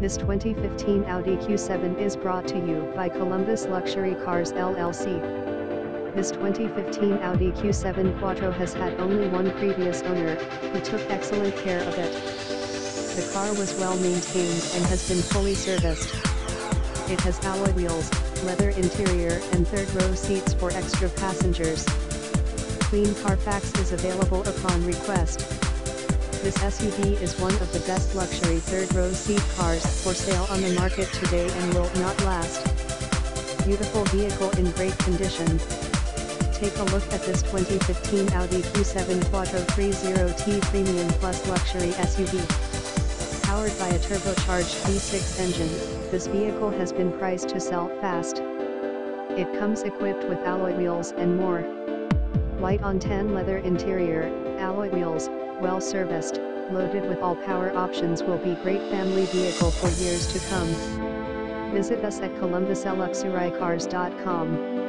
This 2015 Audi Q7 is brought to you by Columbus Luxury Cars LLC. This 2015 Audi Q7 Quattro has had only one previous owner, who took excellent care of it. The car was well maintained and has been fully serviced. It has alloy wheels, leather interior and third-row seats for extra passengers. Clean Carfax is available upon request. This SUV is one of the best luxury third-row seat cars for sale on the market today and will not last. Beautiful vehicle in great condition. Take a look at this 2015 Audi Q7 Quattro 3.0T Premium Plus Luxury SUV. Powered by a turbocharged V6 engine, this vehicle has been priced to sell fast. It comes equipped with alloy wheels and more. White on tan leather interior, alloy wheels, well serviced, loaded with all power options will be great family vehicle for years to come. Visit us at ColumbusLuxuryCars.com.